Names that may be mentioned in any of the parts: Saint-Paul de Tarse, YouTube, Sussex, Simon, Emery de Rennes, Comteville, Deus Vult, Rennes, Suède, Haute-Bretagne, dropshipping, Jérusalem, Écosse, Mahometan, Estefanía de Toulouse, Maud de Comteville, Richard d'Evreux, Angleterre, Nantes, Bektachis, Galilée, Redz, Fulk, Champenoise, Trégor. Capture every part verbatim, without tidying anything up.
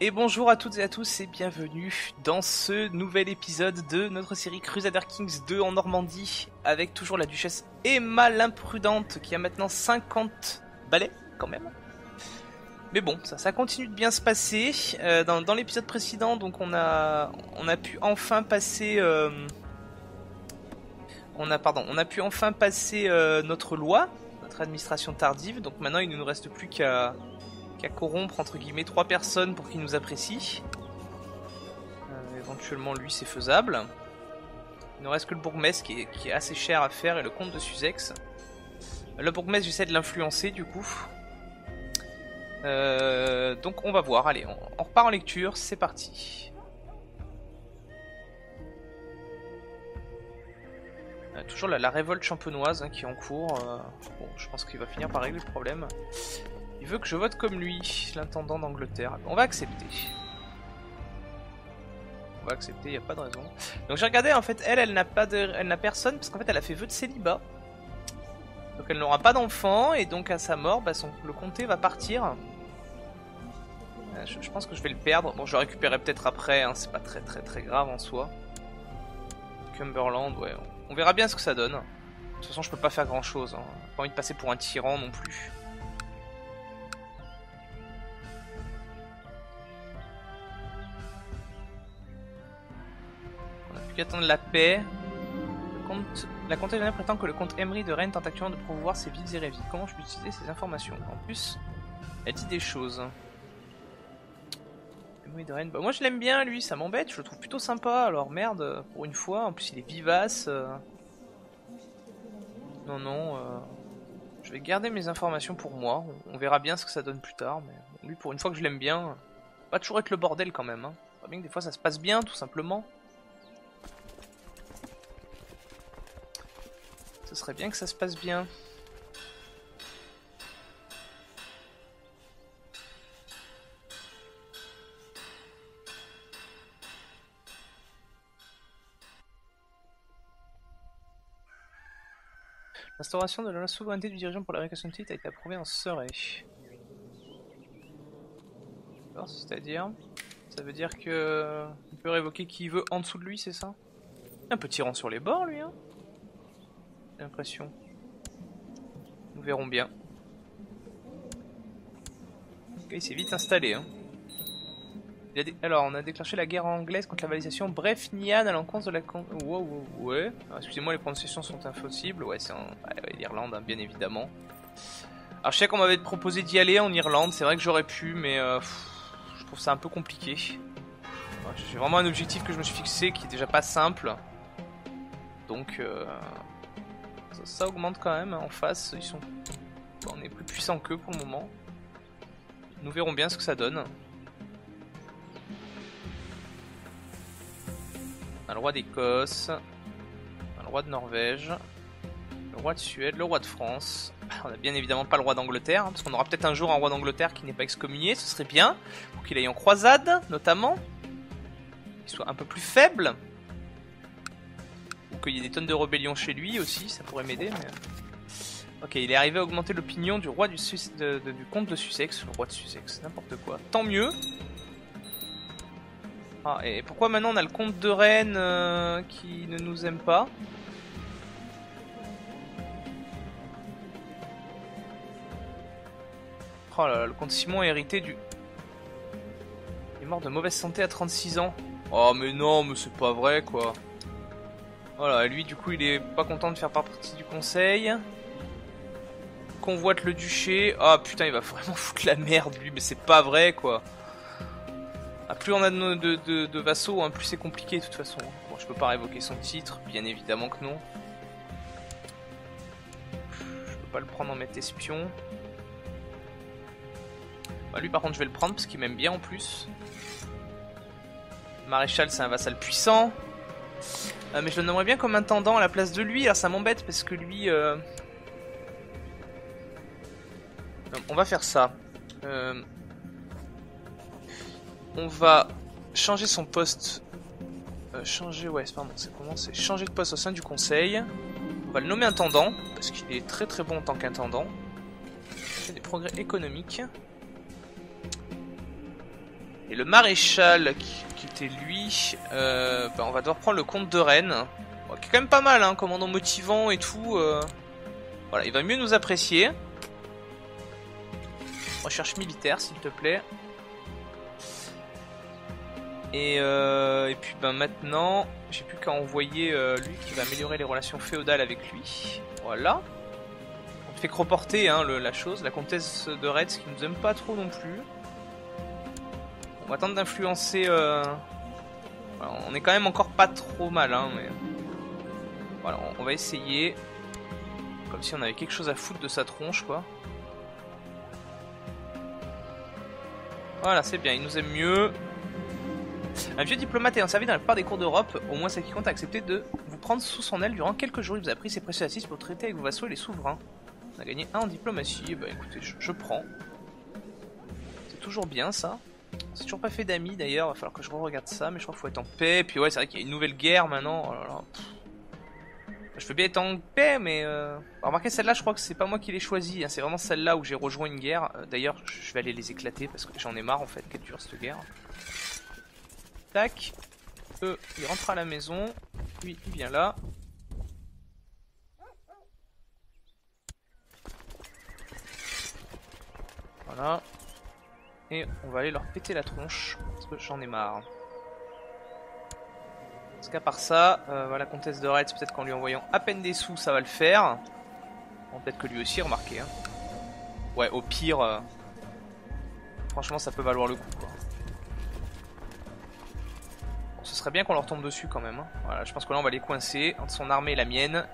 Et bonjour à toutes et à tous et bienvenue dans ce nouvel épisode de notre série Crusader Kings deux en Normandie, avec toujours la duchesse Emma l'imprudente qui a maintenant cinquante balais quand même. Mais bon, ça, ça continue de bien se passer. Euh, dans dans l'épisode précédent, donc on a on a pu enfin passer euh, on a pardon on a pu enfin passer euh, notre loi, notre administration tardive. Donc maintenant il ne nous reste plus qu'à qu'à corrompre entre guillemets trois personnes pour qu'ils nous apprécient. Euh, éventuellement lui c'est faisable. Il ne reste que le bourgmestre qui est, qui est assez cher à faire et le comte de Sussex. Le bourgmestre j'essaie de l'influencer du coup. Euh, donc on va voir, allez on, on repart en lecture, c'est parti. Euh, toujours la, la révolte champenoise hein, qui est en cours. Euh, bon, je pense qu'il va finir par régler le problème. Il veut que je vote comme lui, l'intendant d'Angleterre. On va accepter. On va accepter, il n'y a pas de raison. Donc j'ai regardé, en fait, elle, elle n'a pas de, elle n'a personne, parce qu'en fait, elle a fait vœu de célibat. Donc elle n'aura pas d'enfant, et donc à sa mort, bah, son, le comté va partir. Euh, je, je pense que je vais le perdre. Bon, je le récupérerai peut-être après, hein, c'est pas très très très grave en soi. Cumberland, ouais. On verra bien ce que ça donne. De toute façon, je peux pas faire grand-chose. Hein. Pas envie de passer pour un tyran non plus. Attendre la paix. Le comte, la comtesse prétend que le comte Emery de Rennes tente actuellement de promouvoir ses villes et rêves. Comment je peux utiliser ces informations? En plus, elle dit des choses. Emery de Rennes, bah moi je l'aime bien lui, ça m'embête, je le trouve plutôt sympa. Alors merde, pour une fois, en plus il est vivace. Euh... Non non, euh... je vais garder mes informations pour moi. On verra bien ce que ça donne plus tard. Mais lui, pour une fois que je l'aime bien, pas toujours être le bordel quand même. Hein. On voit bien que des fois ça se passe bien, tout simplement. Ce serait bien que ça se passe bien. L'instauration de la souveraineté du dirigeant pour la récréation de titre a été approuvée en Surrey. Alors, c'est-à-dire, ça veut dire que il peut révoquer qui il veut en dessous de lui, c'est ça? Un peu tyran sur les bords, lui, hein. L'impression. Nous verrons bien. Okay, il s'est vite installé. Hein. Il a dé... Alors, on a déclenché la guerre anglaise contre la valisation. Bref, Nian à l'encontre de la... Con... Wow, wow, ouais. Excusez-moi, les prononciations sont impossibles. Ouais, c'est un... ouais, l'Irlande, hein, bien évidemment. Alors, je sais qu'on m'avait proposé d'y aller en Irlande. C'est vrai que j'aurais pu, mais euh, pff, je trouve ça un peu compliqué. Ouais, j'ai vraiment un objectif que je me suis fixé qui est déjà pas simple. Donc... Euh... ça augmente quand même hein, en face, ils sont... on est plus puissant qu'eux pour le moment. Nous verrons bien ce que ça donne. On a le roi d'Écosse, on a le roi de Norvège, le roi de Suède, le roi de France. On n'a bien évidemment pas le roi d'Angleterre, hein, parce qu'on aura peut-être un jour un roi d'Angleterre qui n'est pas excommunié, ce serait bien, pour qu'il aille en croisade notamment, qu'il soit un peu plus faible. Qu'il y ait des tonnes de rébellions chez lui aussi, ça pourrait m'aider. Mais... Ok, il est arrivé à augmenter l'opinion du roi du, Sus de, de, du comte de Sussex, le roi de Sussex, n'importe quoi. Tant mieux. Ah, et pourquoi maintenant on a le comte de Rennes euh, qui ne nous aime pas? Oh là là, le comte Simon a hérité du... Il est mort de mauvaise santé à trente-six ans. Oh mais non, mais c'est pas vrai quoi. Voilà, lui du coup il est pas content de faire partie du conseil. Convoite le duché. Ah putain, il va vraiment foutre la merde lui, mais c'est pas vrai quoi. Ah, plus on a de, de, de, de vassaux, hein, plus c'est compliqué de toute façon. Bon, je peux pas révoquer son titre, bien évidemment que non. Je peux pas le prendre en maître espion. Bah, lui par contre je vais le prendre parce qu'il m'aime bien en plus. Maréchal c'est un vassal puissant. Euh, mais je le nommerais bien comme intendant à la place de lui. Alors ça m'embête parce que lui... Euh... Non, on va faire ça. Euh... On va changer son poste. Euh, changer... Ouais, pardon, c'est comment c'est changer de poste au sein du conseil. On va le nommer intendant parce qu'il est très très bon en tant qu'intendant. Il fait des progrès économiques. Et le maréchal qui, qui était lui, euh, bah on va devoir prendre le comte de Rennes, bon, qui est quand même pas mal, hein, commandant motivant et tout. Euh, voilà, il va mieux nous apprécier. Recherche militaire, s'il te plaît. Et, euh, et puis ben maintenant, j'ai plus qu'à envoyer euh, lui qui va améliorer les relations féodales avec lui. Voilà. On ne fait que reporter hein, le, la chose. La comtesse de Redz qui nous aime pas trop non plus. On va tenter d'influencer. Euh... Voilà, on est quand même encore pas trop mal, hein, mais voilà, on va essayer. Comme si on avait quelque chose à foutre de sa tronche, quoi. Voilà, c'est bien. Il nous aime mieux. Un vieux diplomate ayant servi dans la plupart des cours d'Europe, au moins c'est qui compte, a accepté de vous prendre sous son aile durant quelques jours. Il vous a pris ses précieux assises pour traiter avec vos vassaux et les souverains. On a gagné un en diplomatie. Bah écoutez, je, je prends. C'est toujours bien ça. C'est toujours pas fait d'amis d'ailleurs. Va falloir que je re-regarde ça, mais je crois qu'il faut être en paix. Puis ouais, c'est vrai qu'il y a une nouvelle guerre maintenant. Oh là là. Je veux bien être en paix, mais euh... remarquez celle-là, je crois que c'est pas moi qui l'ai choisie. Hein. C'est vraiment celle-là où j'ai rejoint une guerre. D'ailleurs, je vais aller les éclater parce que j'en ai marre en fait qu'elle dure cette guerre. Tac, eux, il rentre à la maison, lui il vient là. Voilà. Et on va aller leur péter la tronche, parce que j'en ai marre. Parce qu'à part ça, euh, la comtesse de Redz, peut-être qu'en lui envoyant à peine des sous, ça va le faire. Bon, peut-être que lui aussi, remarquez. Hein. Ouais, au pire, euh, franchement ça peut valoir le coup quoi. Ce serait bien qu'on leur tombe dessus quand même. Hein. Voilà, je pense que là on va les coincer entre son armée et la mienne.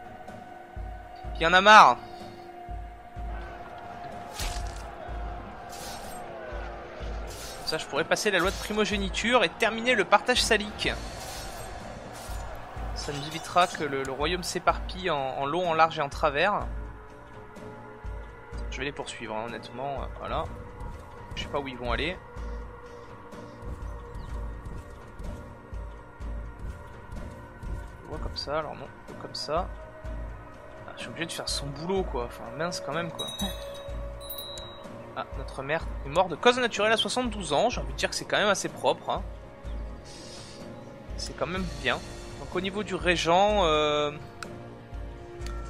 Il y en a marre. Comme ça je pourrais passer la loi de primogéniture et terminer le partage salique. Ça nous évitera que le, le royaume s'éparpille en, en long, en large et en travers. Je vais les poursuivre hein, honnêtement. Voilà. Je sais pas où ils vont aller. Comme ça, alors non, comme ça. Ah, je suis obligé de faire son boulot quoi, enfin mince quand même quoi. Ah, notre mère est morte de cause naturelle à soixante-douze ans, j'ai envie de dire que c'est quand même assez propre. Hein. C'est quand même bien. Donc au niveau du régent, euh,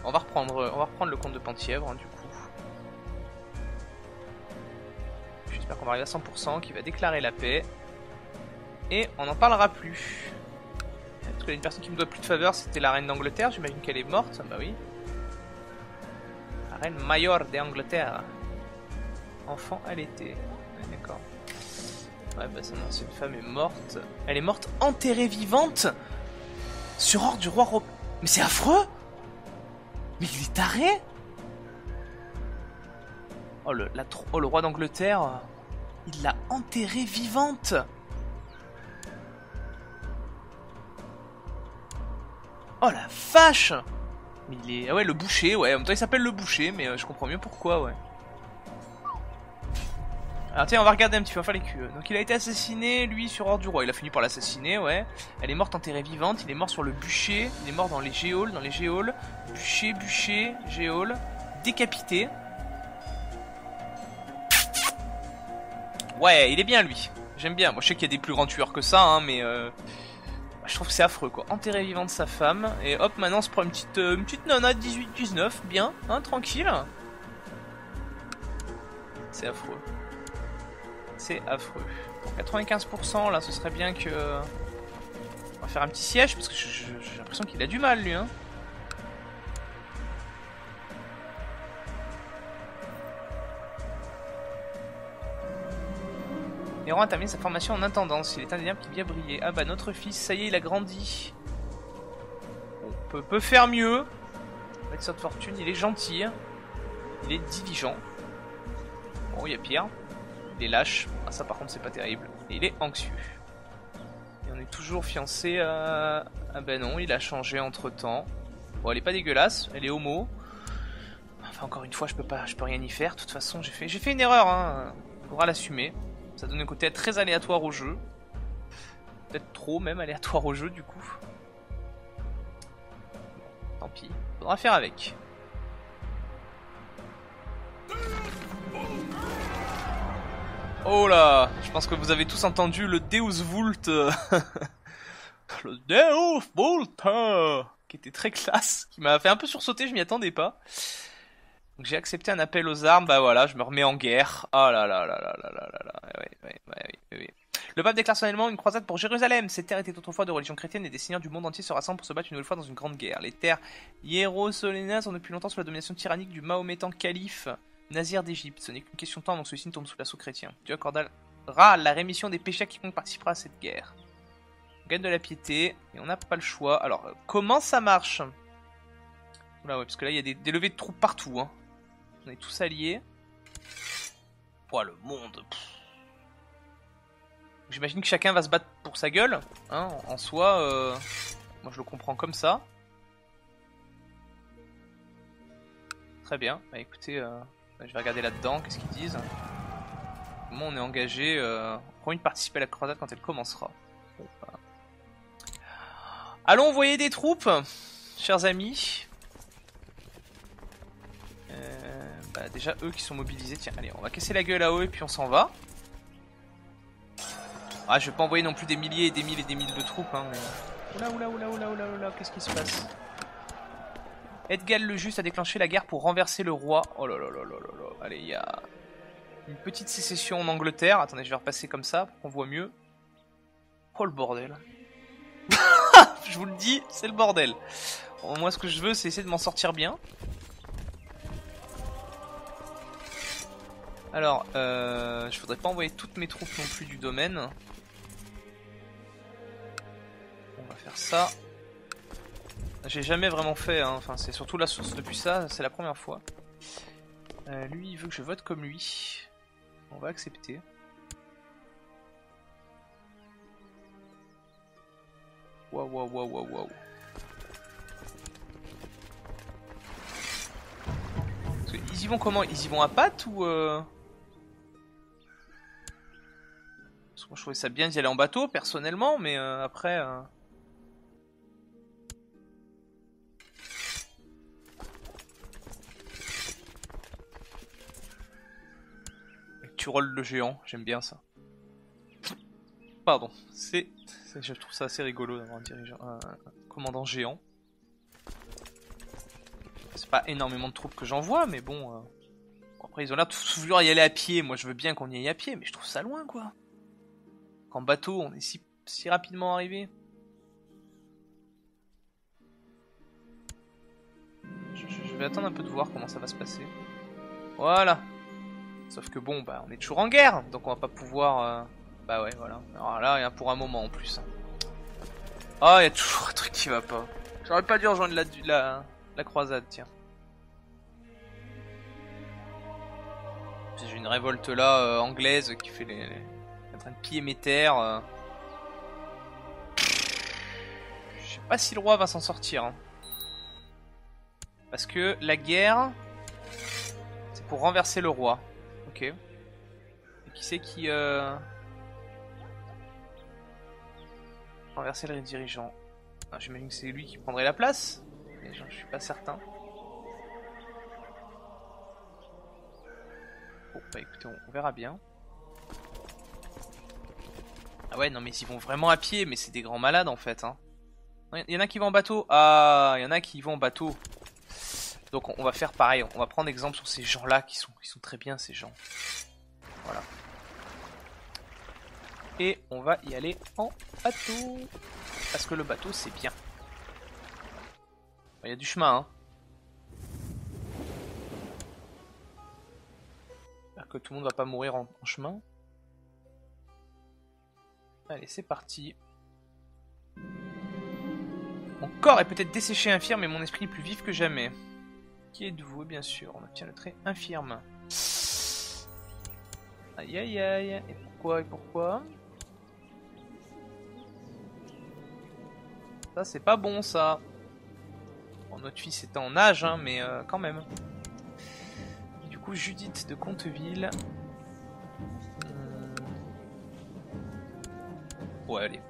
on, va reprendre, on va reprendre le comte de Pentièvre hein, du coup. J'espère qu'on va arriver à cent pour cent, qui va déclarer la paix. Et on n'en parlera plus. Parce que une personne qui me doit plus de faveur, c'était la reine d'Angleterre. J'imagine qu'elle est morte. Bah oui. La reine majeure d'Angleterre. Enfant allaitée. Ah, d'accord. Ouais, bah son ancienne femme est morte. Elle est morte enterrée vivante sur ordre du roi Rob. Mais c'est affreux. Mais il est taré. Oh le, la oh, le roi d'Angleterre. Il l'a enterrée vivante. Oh la vache! Mais il est... Ah ouais, le boucher, ouais. En même temps, il s'appelle le boucher, mais euh, je comprends mieux pourquoi, ouais. Alors tiens, on va regarder un petit peu, enfin les culs. Donc il a été assassiné, lui, sur ordre du roi. Il a fini par l'assassiner, ouais. Elle est morte enterrée vivante, il est mort sur le bûcher, il est mort dans les géoles, dans les géoles. Bûcher, bûcher, géoles. Décapité. Ouais, il est bien, lui. J'aime bien. Moi, je sais qu'il y a des plus grands tueurs que ça, hein, mais... Euh... Je trouve que c'est affreux quoi, enterré vivant de sa femme, et hop maintenant on se prend une petite, euh, une petite nana de dix-huit dix-neuf, bien, hein, tranquille. C'est affreux. C'est affreux. quatre-vingt-quinze pour cent là, ce serait bien que... On va faire un petit siège, parce que j'ai l'impression qu'il a du mal lui. Hein. Néron a terminé sa formation en intendance, il est indéniable qu'il vient briller. Ah bah notre fils, ça y est, il a grandi. On peut, peut faire mieux. Médecin de fortune, il est gentil. Il est diligent. Bon, il y a pire. Il est lâche. Ah ça par contre c'est pas terrible. Et il est anxieux. Et on est toujours fiancé à... Ah bah non, il a changé entre temps. Bon, elle est pas dégueulasse, elle est homo. Enfin encore une fois, je peux pas, je peux rien y faire. De toute façon, j'ai fait, j'ai fait une erreur, hein. Il faudra l'assumer. Ça donne un côté très aléatoire au jeu. Peut-être trop même aléatoire au jeu du coup. Tant pis, faudra faire avec. Oh là, je pense que vous avez tous entendu le Deus Vult. Le Deus Vult, qui était très classe, qui m'a fait un peu sursauter, je m'y attendais pas. Donc j'ai accepté un appel aux armes, bah voilà, je me remets en guerre. Ah là là là là là là là là, oui, oui, oui, oui, oui. Le pape déclare solennellement une croisade pour Jérusalem. Ces terres étaient autrefois de religion chrétienne et des seigneurs du monde entier se rassemblent pour se battre une nouvelle fois dans une grande guerre. Les terres hiérosolénales sont depuis longtemps sous la domination tyrannique du Mahometan calife Nazir d'Egypte. Ce n'est qu'une question de temps avant que celui-ci ne tombe sous l'assaut chrétien. Dieu accordera la rémission des péchés à quiconque participera à cette guerre. On gagne de la piété et on n'a pas le choix. Alors, comment ça marche ? Oula, ouais, parce que là, il y a des, des levées de troupes partout. Hein. On est tous alliés. Ouah, le monde. J'imagine que chacun va se battre pour sa gueule. Hein. En soi, euh, moi, je le comprends comme ça. Très bien. Bah écoutez, euh, bah, je vais regarder là-dedans. Qu'est-ce qu'ils disent ? Comment on est engagé euh, pour une participer à la croisade quand elle commencera. Voilà. Allons envoyer des troupes, chers amis. Euh, bah déjà eux qui sont mobilisés. Tiens, allez, on va casser la gueule à eux et puis on s'en va. Ah, je vais pas envoyer non plus des milliers et des mille et des mille de troupes. Hein, mais... Oula, oula, oula, oula, oula, oula, qu'est-ce qui se passe? Edgal le Juste a déclenché la guerre pour renverser le roi. Oh là là là là là là. Allez, il y a une petite sécession en Angleterre. Attendez, je vais repasser comme ça pour qu'on voit mieux. Oh le bordel. Je vous le dis, c'est le bordel. Bon, moi, ce que je veux, c'est essayer de m'en sortir bien. Alors, euh, je voudrais pas envoyer toutes mes troupes non plus du domaine. On va faire ça. J'ai jamais vraiment fait, hein. Enfin, c'est surtout la source depuis ça, c'est la première fois. Euh, lui, il veut que je vote comme lui. On va accepter. Waouh, waouh, waouh, waouh, waouh. Ils y vont comment? Ils y vont à pattes ou... Euh... Parce que moi, je trouvais ça bien d'y aller en bateau, personnellement, mais euh, après... Euh... Tu rolles le géant, j'aime bien ça. Pardon, c'est... Je trouve ça assez rigolo d'avoir un dirigeant, un commandant géant. C'est pas énormément de troupes que j'envoie, mais bon... Euh... Après, ils ont l'air de vouloir y aller à pied. Moi, je veux bien qu'on y aille à pied, mais je trouve ça loin, quoi. En bateau, on est si, si rapidement arrivé. Je, je, je vais attendre un peu de voir comment ça va se passer. Voilà. Sauf que bon, bah, on est toujours en guerre, donc on va pas pouvoir... Euh... Bah ouais, voilà. Alors là, il y a pour un moment en plus. Ah, il y a toujours un truc qui va pas. J'aurais pas dû rejoindre la... la... La croisade, tiens. J'ai une révolte là, euh, anglaise, qui fait les, les... en train de piller mes terres. Euh... Je sais pas si le roi va s'en sortir. Hein. Parce que la guerre, c'est pour renverser le roi. Ok. Et qui c'est qui... Euh... Renverser le dirigeant. Ah, j'imagine que c'est lui qui prendrait la place. Je suis pas certain. Bon bah écoutez, on, on verra bien. Ah ouais non mais ils vont vraiment à pied, mais c'est des grands malades en fait. Hein. Il y en a qui vont en bateau. Ah, il y en a qui vont en bateau. Donc on, on va faire pareil. On va prendre exemple sur ces gens-là qui sont, qui sont très bien ces gens. Voilà. Et on va y aller en bateau. Parce que le bateau c'est bien. Il y a du chemin, hein. J'espère que tout le monde va pas mourir en, en chemin. Allez, c'est parti. Mon corps est peut-être desséché infirme, mais mon esprit est plus vif que jamais. Qui est doué, bien sûr. On obtient le trait infirme. Aïe, aïe, aïe. Et pourquoi, et pourquoi? Ça, c'est pas bon, ça. Notre fils était en âge, hein, mais euh, quand même. Du coup, Judith de Comteville. Hmm. Ouais, allez.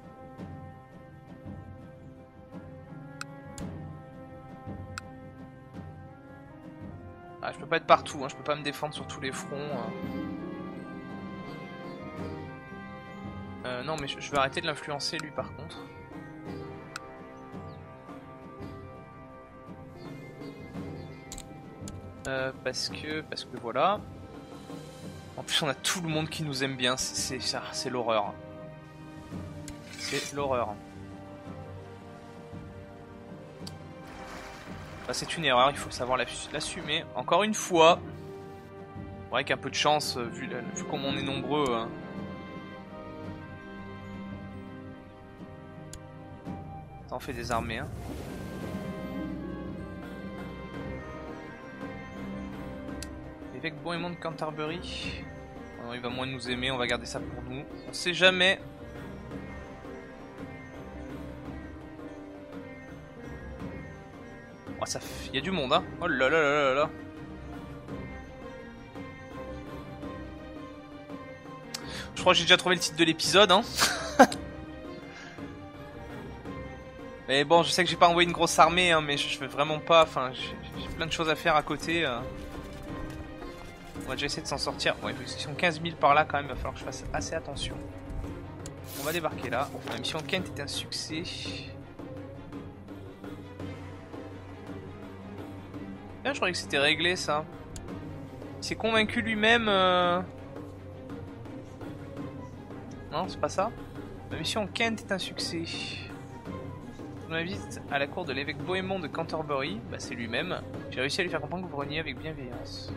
Ah, je peux pas être partout, hein, je peux pas me défendre sur tous les fronts. Euh. non, mais je vais arrêter de l'influencer lui par contre. Euh, parce que, parce que voilà. En plus, on a tout le monde qui nous aime bien. C'est ça, c'est l'horreur. C'est l'horreur. Bah, c'est une erreur. Il faut savoir l'assumer. Encore une fois. Ouais, qu'un peu de chance, vu, vu comme on est nombreux. Hein. Ça en fait des armées. Hein. Avec Bohemond de Canterbury. Oh, il va moins nous aimer, on va garder ça pour nous. On sait jamais. Oh, ça f... Il y a du monde, hein. Oh là là là là là. Je crois que j'ai déjà trouvé le titre de l'épisode, hein. Mais bon, je sais que j'ai pas envoyé une grosse armée, hein, mais je veux vraiment pas. Enfin, j'ai plein de choses à faire à côté. Euh... On va déjà essayer de s'en sortir. Ouais, parce qu'ils sont quinze mille par là quand même, il va falloir que je fasse assez attention. On va débarquer là. La mission Kent est un succès. Bien, je croyais que c'était réglé ça. Il s'est convaincu lui-même. Euh... Non, c'est pas ça. La mission Kent est un succès. On a visite à la cour de l'évêque Bohemond de Canterbury. Bah, c'est lui-même. J'ai réussi à lui faire comprendre que vous reniez avec bienveillance.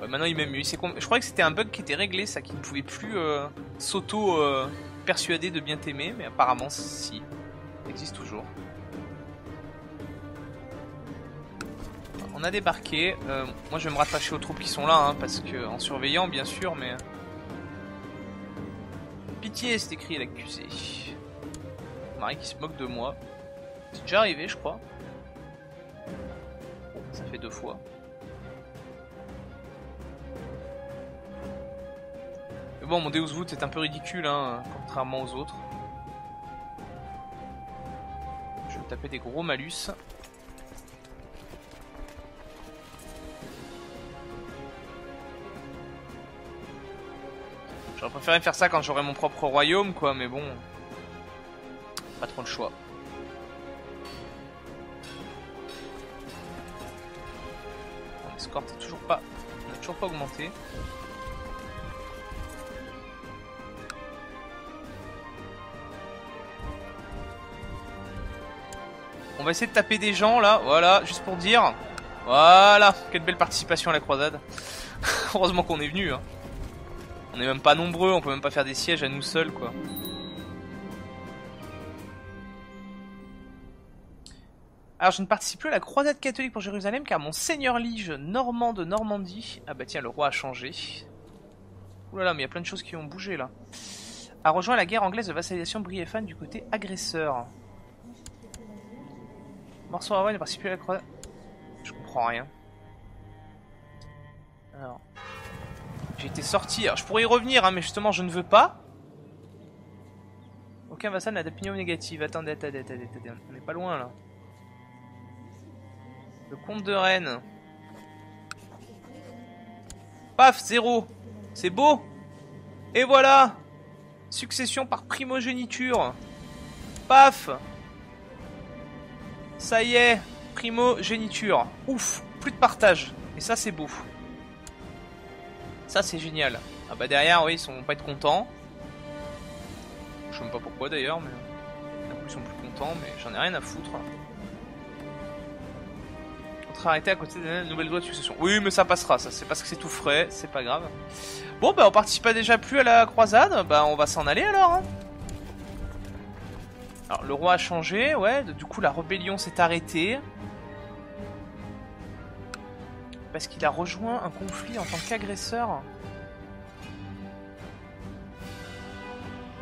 Ouais, maintenant il m'aime mieux. Con... Je croyais que c'était un bug qui était réglé, ça, qu'il ne pouvait plus euh, s'auto-persuader euh, de bien t'aimer, mais apparemment si. Ça existe toujours. On a débarqué. Euh, moi je vais me rattacher aux troupes qui sont là, hein, parce que en surveillant bien sûr, mais. Pitié, c'est écrit à l'accusé. Marie qui se moque de moi. C'est déjà arrivé, je crois. Bon, ça fait deux fois. Bon, mon Deus Voot est un peu ridicule, hein, contrairement aux autres. Je vais me taper des gros malus. J'aurais préféré faire ça quand j'aurais mon propre royaume, quoi, mais bon. Pas trop le choix. Mon escorte est toujours pas. On n'a toujours pas augmenté. On va essayer de taper des gens là, voilà, juste pour dire. Voilà, quelle belle participation à la croisade. Heureusement qu'on est venu. Hein. On est même pas nombreux, on peut même pas faire des sièges à nous seuls quoi. Alors je ne participe plus à la croisade catholique pour Jérusalem car mon seigneur lige normand de Normandie. Ah bah tiens, le roi a changé. Ouh là là, mais il y a plein de choses qui ont bougé là. A rejoint la guerre anglaise de vassalisation briéfane du côté agresseur. Morceau à ne participe plus à la croisade. Je comprends rien. Alors. J'ai été sorti. Alors, je pourrais y revenir, hein, mais justement, je ne veux pas. Aucun vassal n'a d'opinion négative. Attendez, attendez, attendez, attendez. On n'est pas loin là. Le comte de Rennes. Paf, zéro. C'est beau. Et voilà. Succession par primogéniture. Paf. Ça y est, primogéniture. Ouf, plus de partage. Et ça, c'est beau. Ça, c'est génial. Ah bah derrière, oui, ils vont pas être contents. Je sais même pas pourquoi d'ailleurs, mais... Ils sont plus contents, mais j'en ai rien à foutre. On sera arrêté à côté de la nouvelle loi de succession. Oui, mais ça passera, ça. C'est parce que c'est tout frais, c'est pas grave. Bon, bah on participe pas déjà plus à la croisade. Bah on va s'en aller alors, hein. Alors le roi a changé, ouais, du coup la rébellion s'est arrêtée. Parce qu'il a rejoint un conflit en tant qu'agresseur.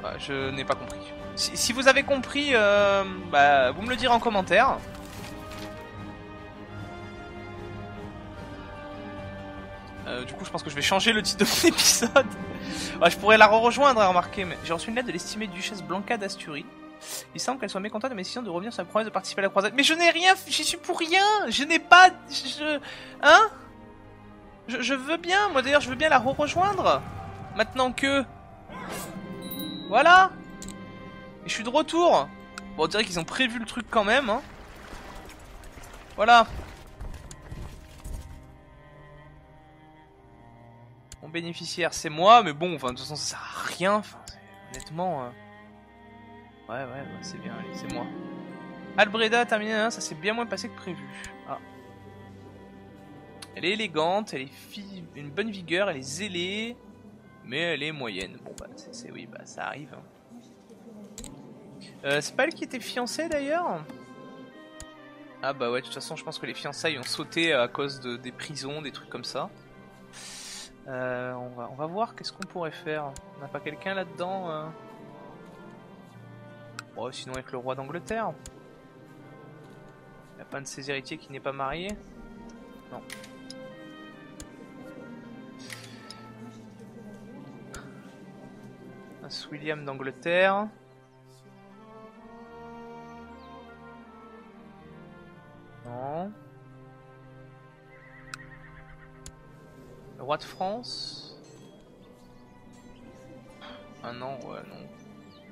Bah, je n'ai pas compris. Si, si vous avez compris, euh, bah, vous me le direz en commentaire. Euh, du coup je pense que je vais changer le titre de mon épisode. Ouais, je pourrais la re-rejoindre, remarquez, mais j'ai reçu une lettre de l'estimée duchesse Blanca d'Asturie. Il semble qu'elle soit mécontente de mes décisions de revenir sur la promesse de participer à la croisade. Mais je n'ai rien, j'y suis pour rien. Je n'ai pas, je, hein je, je veux bien, moi d'ailleurs je veux bien la re-rejoindre. Maintenant que, Voilà. Et je suis de retour. Bon, on dirait qu'ils ont prévu le truc quand même, hein. Voilà. Mon bénéficiaire, c'est moi, mais bon, enfin, de toute façon, ça sert à rien. Enfin, honnêtement. Euh... Ouais, ouais, ouais, c'est bien, allez, c'est moi. Albreda a terminé, hein, ça s'est bien moins passé que prévu. Ah. Elle est élégante, elle est une bonne vigueur, elle est zélée, mais elle est moyenne. Bon, bah, c'est oui, bah, ça arrive. Hein. Euh, c'est pas elle qui était fiancée d'ailleurs? Ah bah ouais, de toute façon je pense que les fiançailles ont sauté à cause de, des prisons, des trucs comme ça. Euh, on, va, on va voir qu'est-ce qu'on pourrait faire. On n'a pas quelqu'un là-dedans euh... Bon, sinon avec le roi d'Angleterre. Il n'y a pas un de ses héritiers qui n'est pas marié? Non. Prince William d'Angleterre. Non. Le roi de France. Ah non, ouais, non.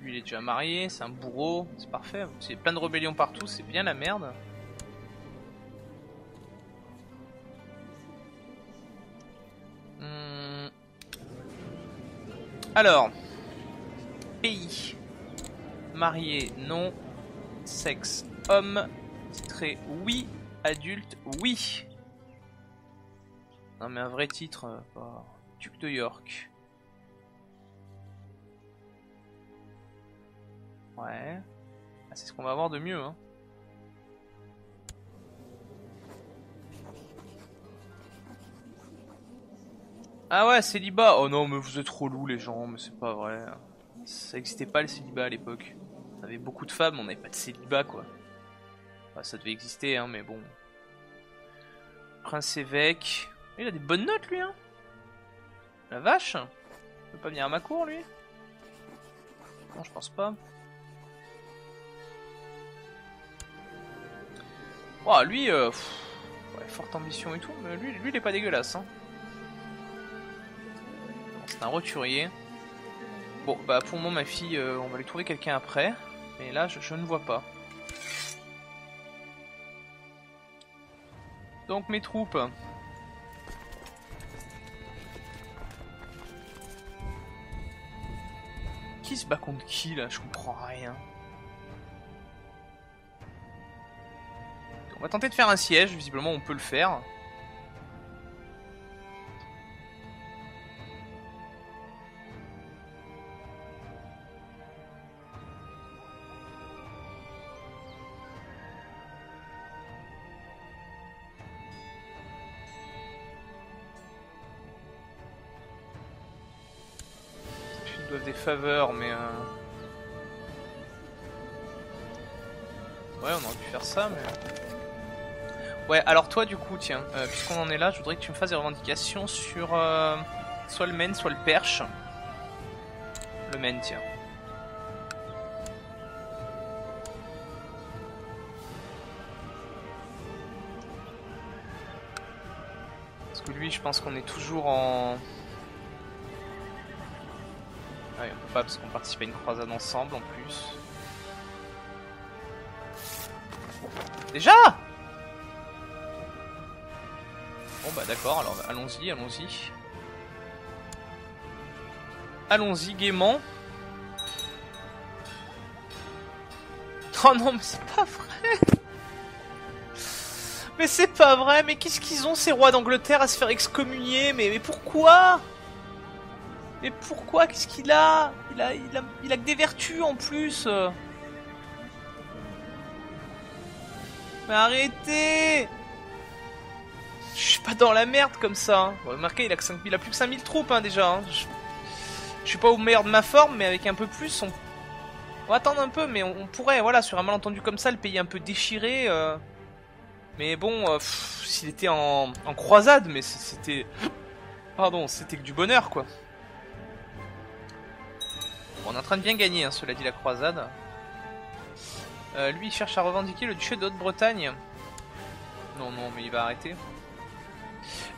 Lui il est déjà marié, c'est un bourreau, c'est parfait. C'est plein de rébellions partout, c'est bien la merde. Hum. Alors. Pays. Marié, non. Sexe, homme. Titré oui, adulte oui. Non mais un vrai titre, euh, pas... Duc de York. Ouais. Ah, c'est ce qu'on va avoir de mieux. Hein. Ah ouais, célibat. Oh non mais vous êtes trop loups les gens, mais c'est pas vrai. Ça n'existait pas le célibat à l'époque. On avait beaucoup de femmes, on n'avait pas de célibat quoi. Bah, ça devait exister, hein, mais bon. Prince évêque. Il a des bonnes notes, lui, hein. La vache. Il peut pas venir à ma cour, lui. Non, je pense pas. Oh, lui, euh, pff, ouais, forte ambition et tout, mais lui, lui il est pas dégueulasse, hein. Bon, c'est un roturier. Bon, bah, pour moi, ma fille, euh, on va lui trouver quelqu'un après. Mais là, je, je ne vois pas. Donc mes troupes. Qui se bat contre qui là? Je comprends rien. On va tenter de faire un siège, visiblement on peut le faire. Des faveurs, mais euh... ouais, on aurait pu faire ça, mais ouais. Alors, toi, du coup, tiens, euh, puisqu'on en est là, je voudrais que tu me fasses des revendications sur euh, soit le Maine, soit le Perche. Le Maine, tiens, parce que lui, je pense qu'on est toujours en. Ouais, on peut pas parce qu'on participe à une croisade ensemble en plus. Déjà? Bon bah d'accord, alors allons-y, allons-y. Allons-y gaiement. Oh non mais c'est pas vrai. Mais c'est pas vrai, mais qu'est-ce qu'ils ont ces rois d'Angleterre à se faire excommunier? Mais, mais pourquoi? Mais pourquoi? Qu'est-ce qu'il a, il a, il a Il a que des vertus en plus. Mais arrêtez. Je suis pas dans la merde comme ça. Hein. Bon, remarquez, il a, que cinq mille, il a plus que cinq mille troupes hein, déjà. Hein. Je, je suis pas au meilleur de ma forme, mais avec un peu plus, on, on va attendre un peu, mais on, on pourrait, voilà, sur un malentendu comme ça, le pays un peu déchiré. Euh... Mais bon, euh, s'il était en, en croisade, mais c'était... Pardon, c'était que du bonheur, quoi. On est en train de bien gagner, hein, cela dit, la croisade. Euh, lui, il cherche à revendiquer le duché de Haute-Bretagne. Non, non, mais il va arrêter.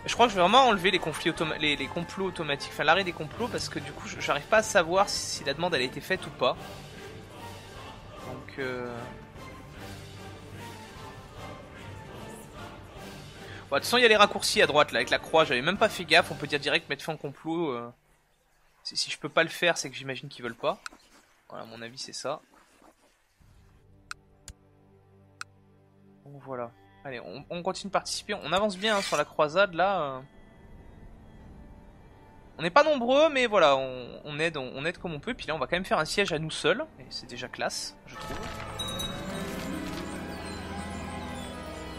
Je crois que je vais vraiment enlever les, conflits les, les complots automatiques, enfin l'arrêt des complots, parce que du coup j'arrive pas à savoir si, si la demande elle a été faite ou pas. Donc euh... bon, de toute façon il y a les raccourcis à droite là avec la croix, j'avais même pas fait gaffe, on peut dire direct mettre fin au complot. Euh... Si, si je peux pas le faire c'est que j'imagine qu'ils veulent pas. Voilà, à mon avis c'est ça. Bon voilà. Allez, on, on continue de participer, on avance bien hein, sur la croisade là. On n'est pas nombreux mais voilà, on, on, aide, on, on aide comme on peut. Puis là on va quand même faire un siège à nous seuls, et c'est déjà classe, je trouve.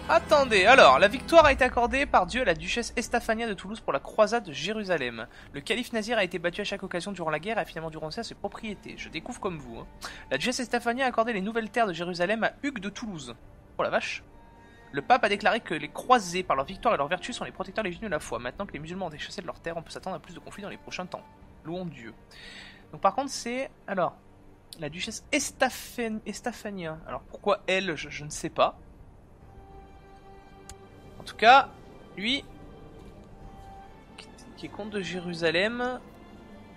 Attendez, alors, la victoire a été accordée par Dieu à la duchesse Estefanía de Toulouse pour la croisade de Jérusalem. Le calife Nazir a été battu à chaque occasion durant la guerre et a finalement dû renoncer à ses propriétés. Je découvre comme vous. Hein. La duchesse Estefanía a accordé les nouvelles terres de Jérusalem à Hugues de Toulouse. Oh la vache. Le pape a déclaré que les croisés, par leur victoire et leur vertu, sont les protecteurs légitimes de la foi. Maintenant que les musulmans ont été chassés de leurs terres, on peut s'attendre à plus de conflits dans les prochains temps. Louons Dieu. Donc par contre, c'est... Alors, la duchesse Estefanía. Alors pourquoi elle, je, je ne sais pas. En tout cas, lui, qui est comte de Jérusalem,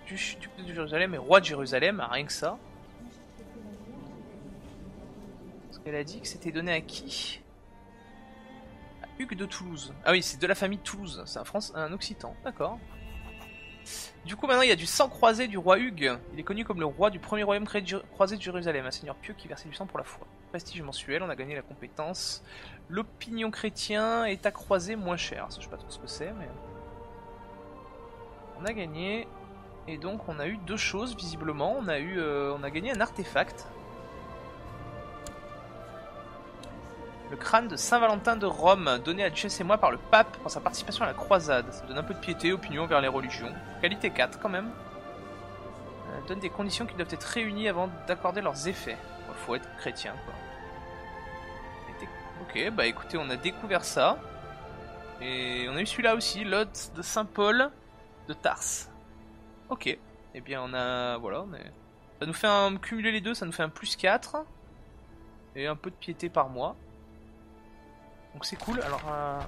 duc de Jérusalem et roi de Jérusalem, rien que ça. Parce qu'elle a dit que c'était donné à qui? À Hugues de Toulouse. Ah oui, c'est de la famille de Toulouse, c'est un, France, un Occitan, d'accord. Du coup, maintenant, il y a du sang croisé du roi Hugues. Il est connu comme le roi du premier royaume croisé de Jérusalem, un seigneur pieux qui versait du sang pour la foi. Prestige mensuel, on a gagné la compétence. L'opinion chrétien est à croiser moins cher. Je sais pas trop ce que c'est, mais... On a gagné. Et donc, on a eu deux choses, visiblement. On a, eu, euh, on a gagné un artefact. Le crâne de Saint-Valentin de Rome, donné à Duchesse et moi par le pape pour sa participation à la croisade. Ça donne un peu de piété, opinion vers les religions. Qualité quatre quand même. Euh, donne des conditions qui doivent être réunies avant d'accorder leurs effets. Bon, faut être chrétien quoi. Ok, bah écoutez, on a découvert ça. Et on a eu celui-là aussi, l'hôte de Saint-Paul de Tarse. Ok, et eh bien on a... Voilà, on est... Ça nous fait un... Cumuler les deux, ça nous fait un plus quatre. Et un peu de piété par mois. Donc c'est cool. Alors, euh,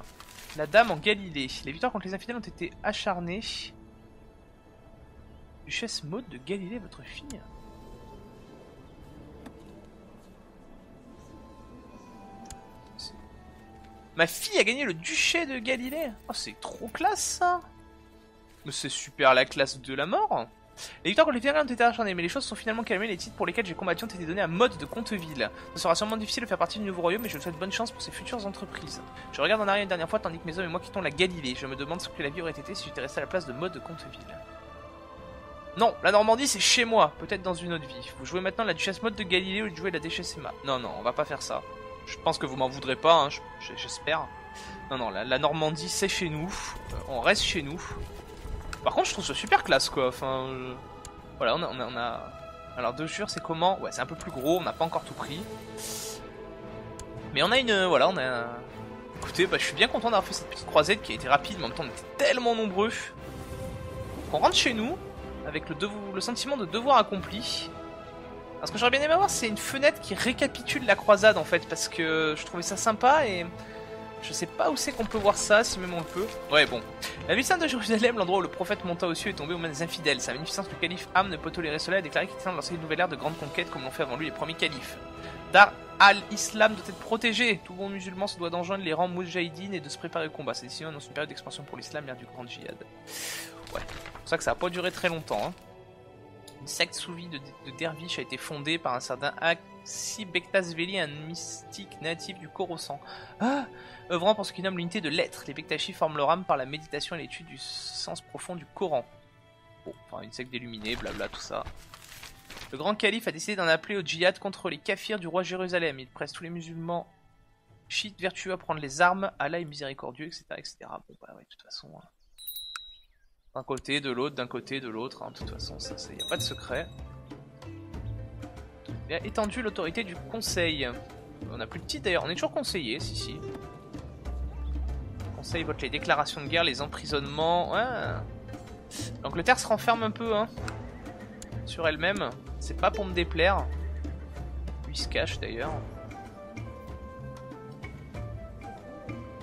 la dame en Galilée. Les victoires contre les infidèles ont été acharnées. Duchesse Maud de Galilée, votre fille. Ma fille a gagné le duché de Galilée. Oh, c'est trop classe, ça. Mais c'est super la classe de la mort. Les victoires contre les infidèles ont été acharnées, mais les choses sont finalement calmées. Les titres pour lesquels j'ai combattu ont été donnés à Maud de Comteville. Ce sera sûrement difficile de faire partie du nouveau royaume, mais je vous souhaite bonne chance pour ses futures entreprises. Je regarde en arrière une dernière fois, tandis que mes hommes et moi quittons la Galilée. Je me demande ce que la vie aurait été si j'étais resté à la place de Maud de Comteville. Non, la Normandie, c'est chez moi. Peut-être dans une autre vie. Vous jouez maintenant la duchesse Maud de Galilée au lieu de jouer la duchesse Emma. Non, non, on va pas faire ça. Je pense que vous m'en voudrez pas, hein, j'espère. Non, non, la, la Normandie, c'est chez nous. Euh, on reste chez nous. Par contre, je trouve ça super classe, quoi. Enfin, je... Voilà, on a, on a, on a... Alors, deux jures, c'est comment? Ouais, c'est un peu plus gros, on n'a pas encore tout pris. Mais on a une... Voilà, on a... Écoutez, bah, je suis bien content d'avoir fait cette petite croisade qui a été rapide, mais en même temps, on était tellement nombreux. Donc, on rentre chez nous, avec le, devo... le sentiment de devoir accompli. Alors, ce que j'aurais bien aimé avoir, c'est une fenêtre qui récapitule la croisade en fait, parce que je trouvais ça sympa et je sais pas où c'est qu'on peut voir ça, si même on le peut. Ouais, bon. La ville sainte de Jérusalem, l'endroit où le prophète monta aux cieux, est tombée aux mains des infidèles. Sa magnificence, le calife Am ne peut tolérer cela et a déclaré qu'il était en train de lancer une nouvelle ère de grande conquête comme l'ont fait avant lui les premiers califes. Dar al-Islam doit être protégé. Tout bon musulman se doit d'enjoindre les rangs moudjahidines et de se préparer au combat. Cette décision annonce une période d'expansion pour l'islam, l'ère du grand djihad. Ouais, c'est pour ça que ça a pas duré très longtemps. Hein. Une secte soufie de, de derviches a été fondée par un certain Axi Bektasveli, un mystique natif du Corosan. Ah, œuvrant pour ce qu'il nomme l'unité de l'être. Les Bektachis forment leur âme par la méditation et l'étude du sens profond du Coran. Bon, enfin une secte illuminée, blabla, tout ça. Le grand calife a décidé d'en appeler au djihad contre les kafirs du roi Jérusalem. Il presse tous les musulmans chiites vertueux à prendre les armes. Allah est miséricordieux, et cetera et cetera. Bon, bah ouais, de toute façon... Hein. D'un côté, de l'autre, d'un côté, de l'autre. Hein, de toute façon, ça, il n'y a pas de secret. Il a étendu l'autorité du conseil. On n'a plus de titre d'ailleurs. On est toujours conseillé, si, si. Le conseil vote les déclarations de guerre, les emprisonnements. Ouais. L'Angleterre se renferme un peu, hein. Sur elle-même. C'est pas pour me déplaire. Lui se cache d'ailleurs.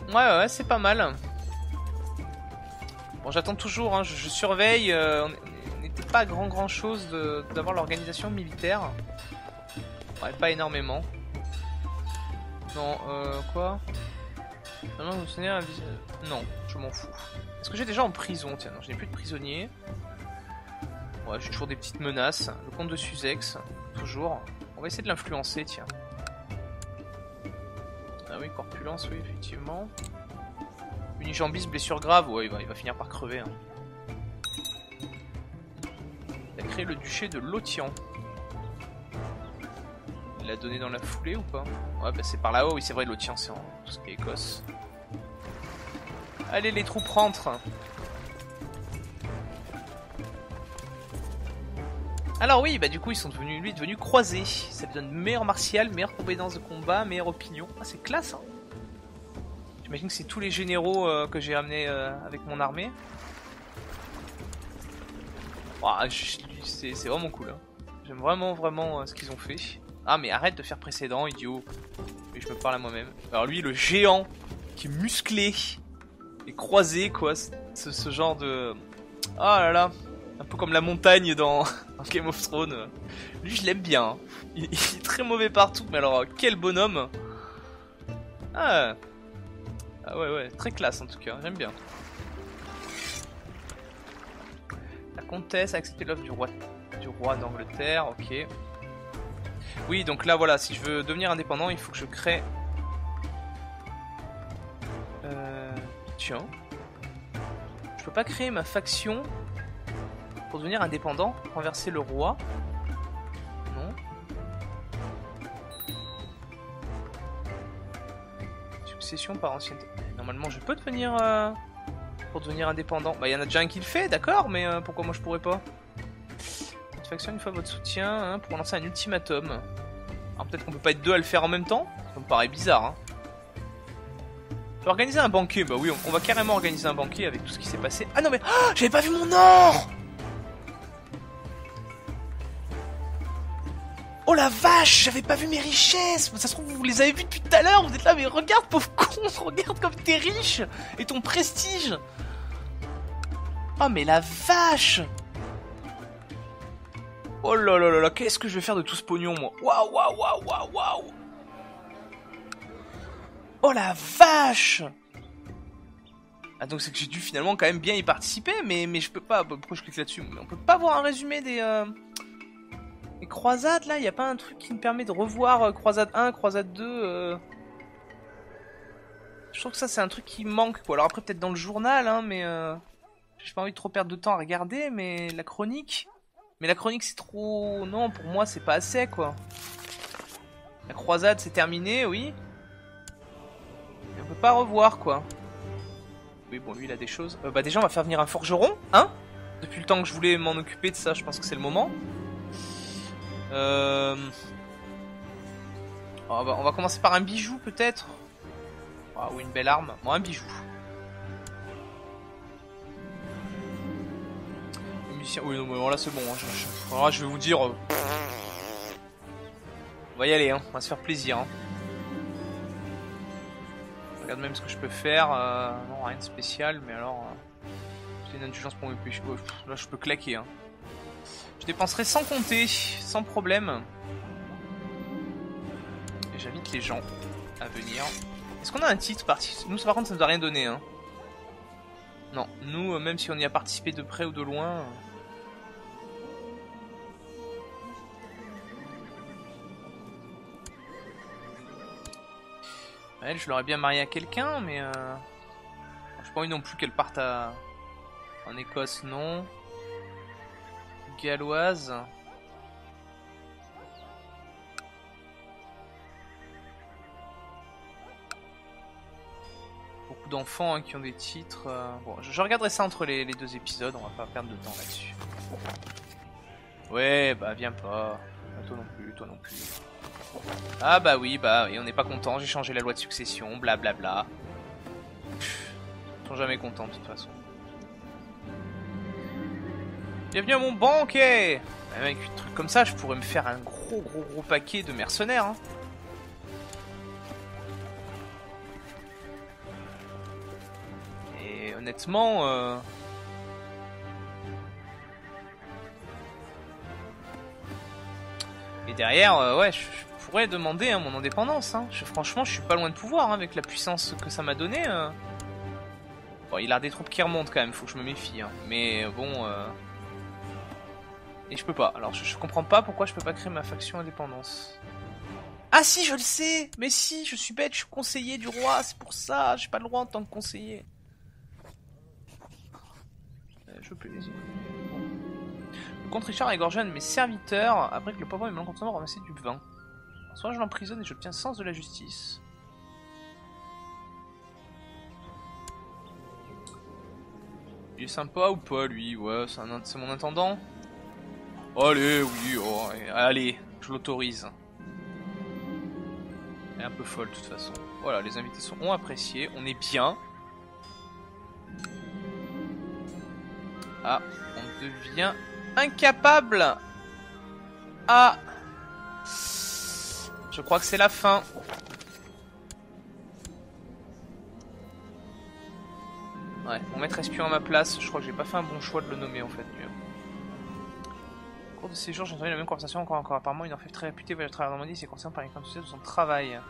Ouais, ouais, ouais, c'est pas mal. Bon, j'attends toujours, hein, je, je surveille. Euh, on n'était pas grand grand chose d'avoir l'organisation militaire. Ouais, pas énormément. Non, euh, quoi? Non, je m'en fous. Est-ce que j'ai déjà en prison? Tiens, non, je n'ai plus de prisonniers. Ouais, j'ai toujours des petites menaces. Le comte de Sussex, toujours. On va essayer de l'influencer, tiens. Ah oui, corpulence, oui, effectivement. Unijambis, blessure grave. Ouais, il va, il va finir par crever, hein. Il a créé le duché de Lothian. Il l'a donné dans la foulée ou pas? Ouais, bah c'est par là-haut, oui, c'est vrai, Lothian, c'est en tout ce qui est Écosse. Allez, les troupes rentrent. Alors oui, bah du coup, ils sont devenus, lui, devenu croisé. Ça lui donne meilleur martial, meilleure compétence de combat, meilleure opinion. Ah, c'est classe, hein. J'imagine que c'est tous les généraux euh, que j'ai ramenés euh, avec mon armée. Oh, c'est vraiment cool, hein. J'aime vraiment, vraiment euh, ce qu'ils ont fait. Ah, mais arrête de faire précédent, idiot. Mais je me parle à moi-même. Alors lui, le géant, qui est musclé, et croisé, quoi, ce, ce genre de... Ah là là. Un peu comme la montagne dans Game of Thrones. Lui, je l'aime bien. Il est très mauvais partout, mais alors, quel bonhomme. Ah, ah ouais, ouais, très classe en tout cas, j'aime bien. La comtesse a accepté l'offre du roi, du roi d'Angleterre, ok. Oui, donc là, voilà, si je veux devenir indépendant, il faut que je crée... Euh... Tiens. Je peux pas créer ma faction... Pour devenir indépendant, renverser le roi. Non. Succession par ancienneté. Normalement, je peux devenir... Euh, pour devenir indépendant. Bah, il y en a déjà un qui le fait, d'accord, mais euh, pourquoi moi je pourrais pas? Une faction, une fois votre soutien, hein, pour lancer un ultimatum. Alors peut-être qu'on peut pas être deux à le faire en même temps. Ça me paraît bizarre, hein. On peut organiser un banquet. Bah oui, on, on va carrément organiser un banquet avec tout ce qui s'est passé. Ah non, mais... Oh, j'avais pas vu mon or. Oh la vache, j'avais pas vu mes richesses. Ça se trouve, vous les avez vues depuis tout à l'heure. Vous êtes là, mais regarde, pauvre con, regarde comme t'es riche. Et ton prestige. Oh mais la vache. Oh là là là là, qu'est-ce que je vais faire de tout ce pognon, moi? Waouh, waouh, waouh, waouh, waouh. Oh la vache. Ah donc c'est que j'ai dû finalement quand même bien y participer, mais, mais je peux pas... Pourquoi je clique là-dessus? On peut pas voir un résumé des... Euh... Les croisades là, il n'y a pas un truc qui me permet de revoir euh, croisade un, croisade deux. Euh... Je trouve que ça c'est un truc qui manque, quoi. Alors après peut-être dans le journal, hein, mais euh... j'ai pas envie de trop perdre de temps à regarder, mais la chronique. Mais la chronique c'est trop... Non, pour moi c'est pas assez, quoi. La croisade c'est terminé, oui. Mais on peut pas revoir, quoi. Oui bon, lui il a des choses. Euh, bah déjà on va faire venir un forgeron, hein. Depuis le temps que je voulais m'en occuper de ça, je pense que c'est le moment. Euh... Oh, bah, on va commencer par un bijou peut-être, oh, ou une belle arme. Bon, un bijou. Le musicien... Oui, non, mais bon, là c'est bon. Hein. Je, je... Alors, là, je vais vous dire. On va y aller, hein. On va se faire plaisir. Hein. Je regarde même ce que je peux faire. Euh... Non, rien de spécial, mais alors. Euh... J'ai une indulgence pour mes péchés. Oh, là, je peux claquer. Hein. Je dépenserai sans compter, sans problème. Et j'invite les gens à venir. Est-ce qu'on a un titre parti? Nous, par contre, ça ne nous a rien donné. Hein. Non, nous, même si on y a participé de près ou de loin... Ouais, je l'aurais bien marié à quelqu'un, mais... Euh... Je n'ai pas envie non plus qu'elle parte à... en Écosse, non. Galloise. Beaucoup d'enfants, hein, qui ont des titres. Euh... Bon, je, je regarderai ça entre les, les deux épisodes, on va pas perdre de temps là-dessus. Ouais, bah viens pas. Toi non plus, toi non plus. Ah bah oui, bah et on n'est pas content, j'ai changé la loi de succession, blablabla. Ils sont jamais contents de toute façon. Bienvenue à mon banquet! Avec un truc comme ça, je pourrais me faire un gros gros gros paquet de mercenaires. Hein. Et honnêtement, euh, Mais derrière, euh, ouais, je, je pourrais demander hein, mon indépendance. Hein. Je, franchement, je suis pas loin de pouvoir hein, avec la puissance que ça m'a donnée. Euh... Bon, il a des troupes qui remontent quand même, faut que je me méfie. Hein. Mais bon... Euh... Et je peux pas. Alors, je, je comprends pas pourquoi je peux pas créer ma faction indépendance. Ah si, je le sais. Mais si, je suis bête, je suis conseiller du roi, c'est pour ça. J'ai pas le droit en tant que conseiller. Euh, je peux les... Le comte Richard égorgea un de mes serviteurs après que le pauvre et malencontreusement ramassait du vin. En soi, je l'emprisonne et j'obtiens sens de la justice. Il est sympa ou pas, lui? Ouais, c'est mon intendant. Allez, oui, oh, allez, je l'autorise. Elle est un peu folle, de toute façon. Voilà, les invités sont, ont apprécié, on est bien. Ah, on devient incapable. Ah, je crois que c'est la fin. Ouais, mon maître espion à ma place, je crois que j'ai pas fait un bon choix de le nommer, en fait, mieux. Au cours de ces jours, j'ai entendu la même conversation encore encore. Apparemment, une orfèvre très réputée voyage à travers la Normandie et s'est concernée par les conséquences de son travail.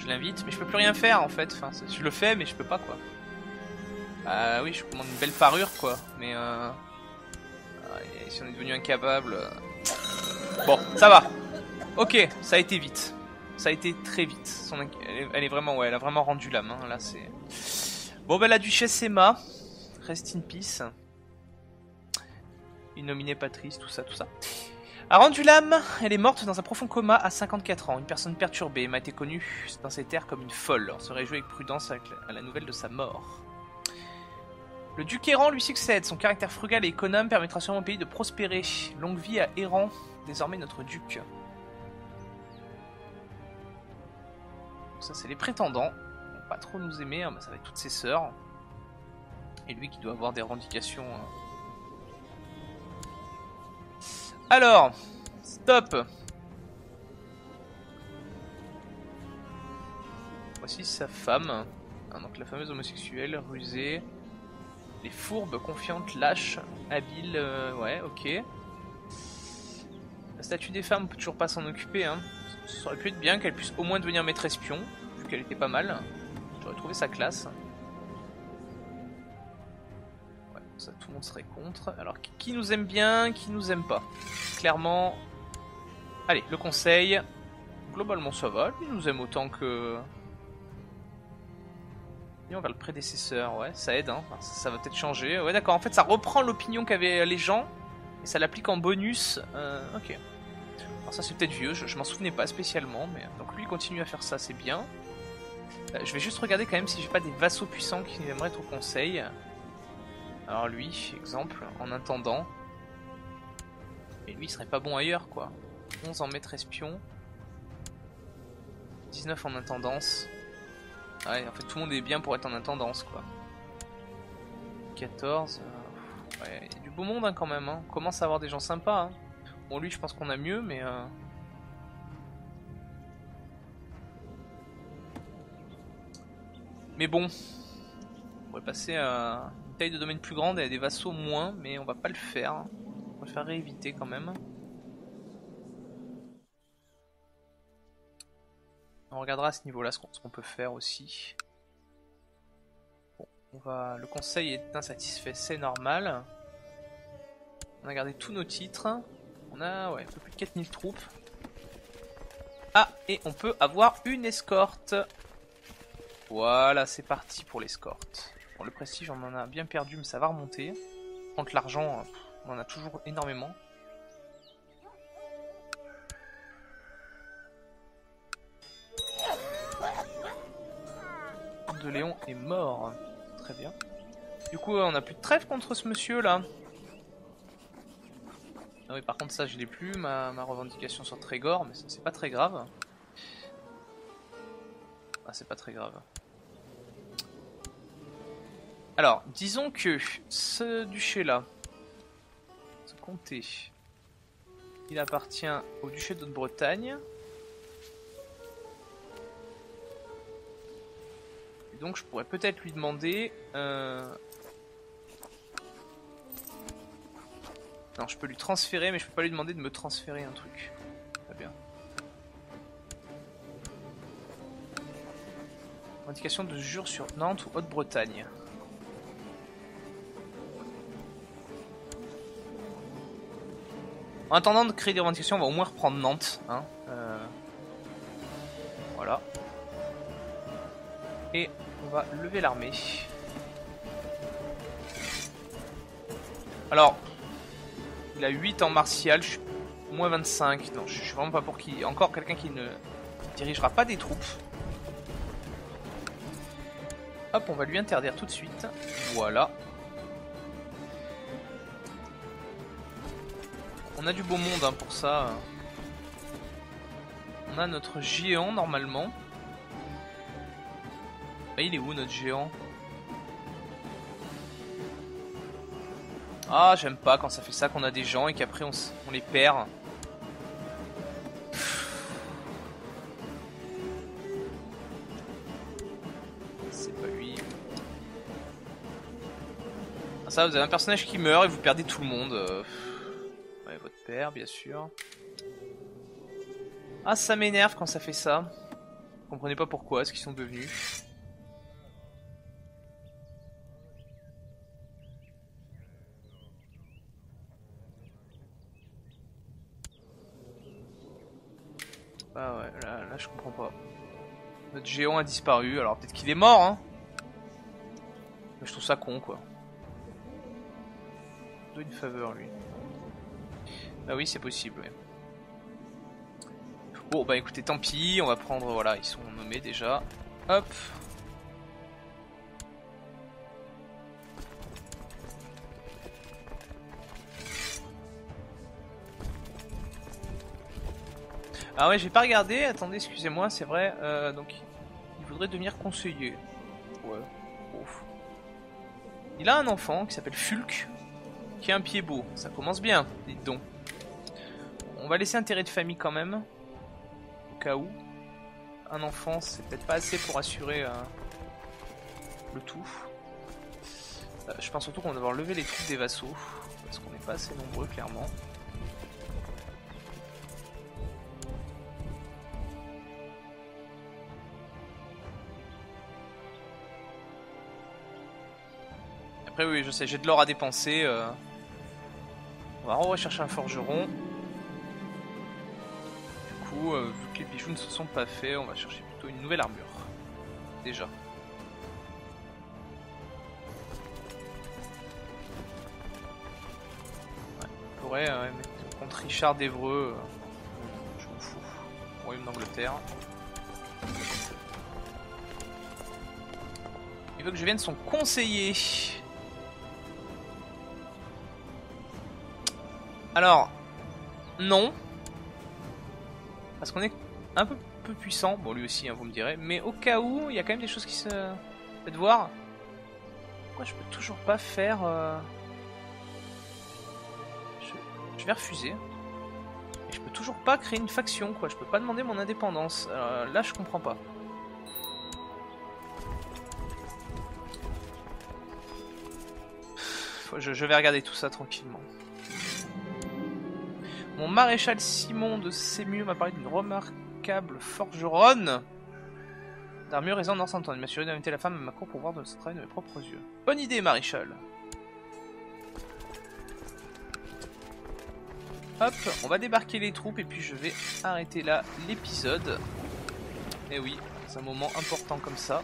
Je l'invite, mais je peux plus rien faire en fait. Enfin, je le fais, mais je peux pas quoi. Ah euh, oui, je commande une belle parure quoi, mais euh... et si on est devenu incapable. Euh... Bon, ça va. Ok, ça a été vite. Ça a été très vite. Son... Elle est vraiment, ouais, elle a vraiment rendu la main. Là, c'est bon. Ben la duchesse Emma, rest in peace. Une nominée Patrice, tout ça, tout ça. A rendu l'âme, elle est morte dans un profond coma à cinquante-quatre ans. Une personne perturbée m'a été connue dans ces terres comme une folle. On se réjouit avec prudence à la nouvelle de sa mort. Le duc Errant lui succède. Son caractère frugal et économe permettra sûrement au pays de prospérer. Longue vie à Errant, désormais notre duc. Ça, c'est les prétendants. Ils vont pas trop nous aimer, hein. Ça va être toutes ses sœurs. Et lui qui doit avoir des revendications... Hein. Alors, stop. Voici sa femme, hein, donc la fameuse homosexuelle, rusée, les fourbes, confiantes, lâches, habiles, euh, ouais, ok. La statue des femmes, on peut toujours pas s'en occuper, hein. Ça aurait pu être bien qu'elle puisse au moins devenir maîtresse espion, vu qu'elle était pas mal. J'aurais trouvé sa classe. Ça, tout le monde serait contre. Alors, qui nous aime bien, qui nous aime pas? Clairement... Allez, le conseil. Globalement, ça va. Lui, nous aime autant que... Et on va le prédécesseur. Ouais, ça aide, hein. Enfin, ça, ça va peut-être changer. Ouais, d'accord. En fait, ça reprend l'opinion qu'avaient les gens. Et ça l'applique en bonus. Euh, ok. Alors ça, c'est peut-être vieux. Je, je m'en souvenais pas spécialement. Mais... Donc, lui, il continue à faire ça. C'est bien. Euh, je vais juste regarder quand même si j'ai pas des vassaux puissants qui aimeraient être au conseil. Alors lui, exemple, en intendant. Et lui, il serait pas bon ailleurs, quoi. onze en maître espion. dix-neuf en intendance. Ouais, en fait, tout le monde est bien pour être en intendance, quoi. quatorze. Euh... Ouais, il y a du beau monde, hein, quand même. Hein. On commence à avoir des gens sympas. Hein. Bon, lui, je pense qu'on a mieux, mais... Euh... Mais bon. On pourrait passer à... taille de domaine plus grande et des vassaux moins, mais on va pas le faire. On va faire éviter quand même. On regardera à ce niveau là ce qu'on qu peut faire aussi. Bon, on va... Le conseil est insatisfait, c'est normal. On a gardé tous nos titres. On a ouais, un peu plus de quatre mille troupes. Ah, et on peut avoir une escorte. Voilà, c'est parti pour l'escorte. Bon, le prestige, on en a bien perdu, mais ça va remonter. Contre l'argent, on en a toujours énormément. Le comte de Léon est mort. Très bien. Du coup, on a plus de trêve contre ce monsieur-là. Ah oui, par contre, ça, je l'ai plus. Ma, ma revendication sur Trégor, mais c'est pas très grave. Ah, c'est pas très grave. Alors, disons que ce duché-là, ce comté, il appartient au duché de Bretagne. Et donc, je pourrais peut-être lui demander... Euh... Non, je peux lui transférer, mais je peux pas lui demander de me transférer un truc. Très bien. Indication de jure sur Nantes ou Haute-Bretagne. En attendant de créer des revendications, on va au moins reprendre Nantes. Hein. Euh... Voilà. Et on va lever l'armée. Alors, il a huit en martial, je suis moins vingt-cinq. Non, je suis vraiment pas pour qu'il... Encore quelqu'un qui ne dirigera pas des troupes. Hop, on va lui interdire tout de suite. Voilà. On a du beau monde hein, pour ça. On a notre géant normalement. Bah, il est où notre géant? Ah, j'aime pas quand ça fait ça, qu'on a des gens et qu'après on, on les perd. C'est pas lui. Ah, ça, vous avez un personnage qui meurt et vous perdez tout le monde. Votre père, bien sûr. Ah, ça m'énerve quand ça fait ça. Vous comprenez pas pourquoi, ce qu'ils sont devenus. Ah ouais, là, là je comprends pas. Notre géant a disparu, alors peut-être qu'il est mort, hein. Mais je trouve ça con, quoi. Il doit une faveur, lui. Ah oui, c'est possible. Ouais. Bon, bah écoutez, tant pis, on va prendre... Voilà, ils sont nommés déjà. Hop. Ah ouais, j'ai pas regardé. Attendez, excusez-moi, c'est vrai. Euh, donc, il voudrait devenir conseiller. Ouais. Ouf. Il a un enfant qui s'appelle Fulk, qui a un pied beau. Ça commence bien, dites donc. On va laisser intérêt de famille quand même, au cas où. Un enfant, c'est peut-être pas assez pour assurer euh, le tout. Euh, je pense surtout qu'on va devoir lever les troupes des vassaux, parce qu'on n'est pas assez nombreux, clairement. Après oui, je sais, j'ai de l'or à dépenser. Euh... On va rechercher un forgeron. Euh, vu que les bijoux ne se sont pas faits, on va chercher plutôt une nouvelle armure. Déjà. Ouais, on pourrait euh, mettre contre Richard d'Evreux. Euh, je m'en fous. Royaume d'Angleterre. Il veut que je vienne son conseiller. Alors, non. Parce qu'on est un peu peu puissant, bon lui aussi hein, vous me direz, mais au cas où il y a quand même des choses qui se... Faites voir. Pourquoi je peux toujours pas faire... Euh... Je... je vais refuser. Et je peux toujours pas créer une faction quoi, je peux pas demander mon indépendance. Euh, là je comprends pas. Faut... Je... je vais regarder tout ça tranquillement. Mon maréchal Simon de Sémieux m'a parlé d'une remarquable forgeronne d'armure résonance en temps. Il m'a assuré d'inviter la femme à ma cour pour voir de ce travail de mes propres yeux. Bonne idée, maréchal. Hop, on va débarquer les troupes et puis je vais arrêter là l'épisode. Et oui, c'est un moment important comme ça.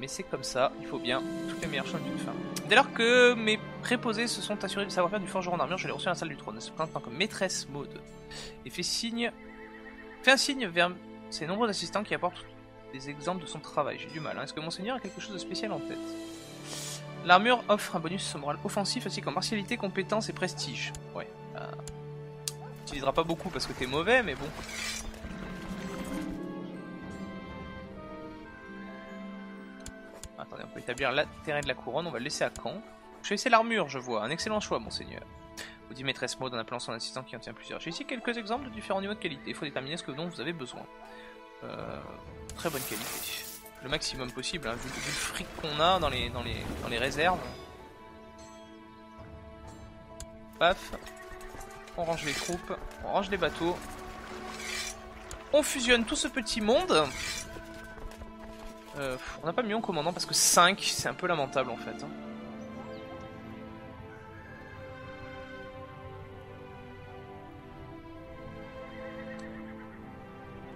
Mais c'est comme ça, il faut bien toutes les meilleures choses d'une fin. Dès lors que mes préposés se sont assurés du savoir-faire du forgeron d'armure, je l'ai reçu à la salle du trône. Elle se présente en tant que maîtresse Maud et fait signe, fait un signe vers ses nombreux assistants qui apportent des exemples de son travail. J'ai du mal, hein. Est-ce que Monseigneur a quelque chose de spécial en tête? L'armure offre un bonus moral offensif ainsi qu'en martialité, compétence et prestige. Ouais, euh, t'utilisera pas beaucoup parce que t'es mauvais, mais bon. Attendez, on peut établir l'intérêt de la couronne, on va le laisser à Caen. Je vais laisser l'armure, je vois. Un excellent choix, monseigneur. Vous dit maîtresse Maud en appelant son assistant qui en tient plusieurs. J'ai ici quelques exemples de différents niveaux de qualité. Il faut déterminer ce que dont vous avez besoin. Euh, très bonne qualité. le maximum possible, hein, vu, vu le fric qu'on a dans les, dans les, dans les réserves. Paf, on range les troupes, on range les bateaux. On fusionne tout ce petit monde. Euh, on n'a pas mis en commandant parce que cinq, c'est un peu lamentable en fait. Hein.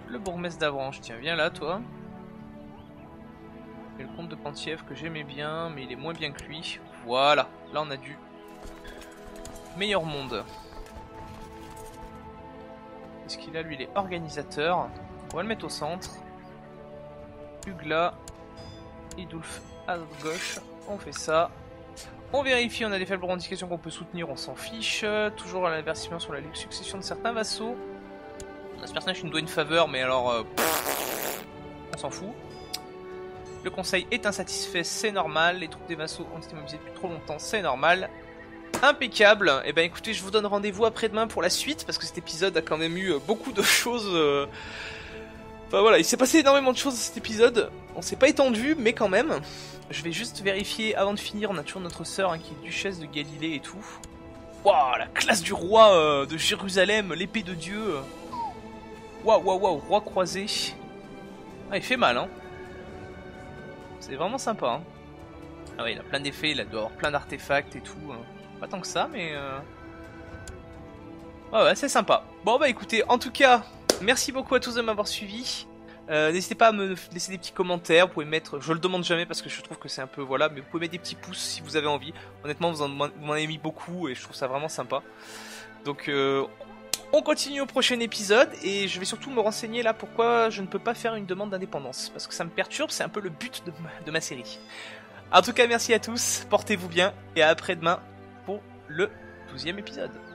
Le bourgmestre d'Avranches, tiens, viens là toi. Et le comte de Pentièvre que j'aimais bien, mais il est moins bien que lui. Voilà, là on a du meilleur monde. Est-ce qu'il a lui les organisateurs? On va le mettre au centre. Hugues là, Idulf à gauche. On fait ça. On vérifie, on a des faibles revendications qu'on peut soutenir, on s'en fiche. Toujours à l'avertissement sur la succession de certains vassaux. Ce personnage nous doit une faveur, mais alors euh, pff, on s'en fout. Le conseil est insatisfait, c'est normal. Les troupes des vassaux ont été mobilisées depuis trop longtemps, c'est normal. Impeccable. Et ben écoutez, je vous donne rendez-vous après-demain pour la suite, parce que cet épisode a quand même eu beaucoup de choses. Euh... Enfin voilà, il s'est passé énormément de choses dans cet épisode. On s'est pas étendu, mais quand même. Je vais juste vérifier avant de finir. On a toujours notre sœur hein, qui est duchesse de Galilée et tout. Waouh, la classe du roi euh, de Jérusalem, l'épée de Dieu. Euh... Waouh, waouh, waouh, roi croisé. Ah, il fait mal, hein. C'est vraiment sympa, hein. Ah ouais, il a plein d'effets, il doit avoir plein d'artefacts et tout. Hein. Pas tant que ça, mais... Euh... Ouais, ouais, c'est sympa. Bon, bah écoutez, en tout cas, merci beaucoup à tous de m'avoir suivi. Euh, N'hésitez pas à me laisser des petits commentaires. Vous pouvez mettre... Je le demande jamais parce que je trouve que c'est un peu... Voilà, mais vous pouvez mettre des petits pouces si vous avez envie. Honnêtement, vous m'en avez mis beaucoup et je trouve ça vraiment sympa. Donc... Euh... On continue au prochain épisode et je vais surtout me renseigner là pourquoi je ne peux pas faire une demande d'indépendance. Parce que ça me perturbe, c'est un peu le but de ma, de ma série. En tout cas, merci à tous, portez-vous bien et à après-demain pour le douzième épisode.